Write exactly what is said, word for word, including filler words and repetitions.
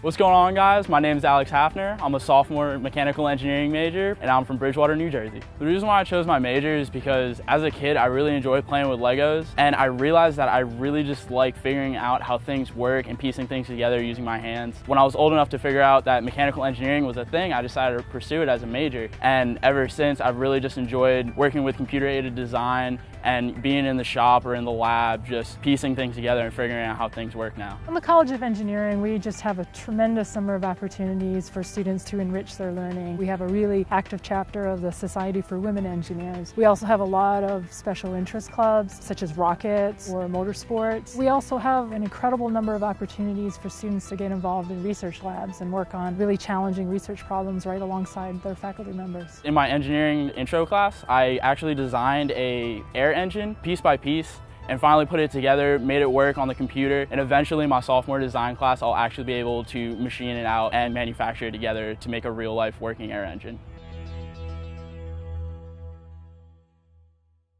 What's going on, guys? My name is Alex Hafner. I'm a sophomore mechanical engineering major, and I'm from Bridgewater, New Jersey. The reason why I chose my major is because as a kid, I really enjoyed playing with Legos, and I realized that I really just like figuring out how things work and piecing things together using my hands. When I was old enough to figure out that mechanical engineering was a thing, I decided to pursue it as a major. And ever since, I've really just enjoyed working with computer-aided design and being in the shop or in the lab, just piecing things together and figuring out how things work now. In the College of Engineering, we just have a tremendous number of opportunities for students to enrich their learning. We have a really active chapter of the Society for Women Engineers. We also have a lot of special interest clubs, such as rockets or motorsports. We also have an incredible number of opportunities for students to get involved in research labs and work on really challenging research problems right alongside their faculty members. In my engineering intro class, I actually designed an air engine piece by piece, and finally put it together, made it work on the computer, and eventually my sophomore design class, I'll actually be able to machine it out and manufacture it together to make a real-life working air engine.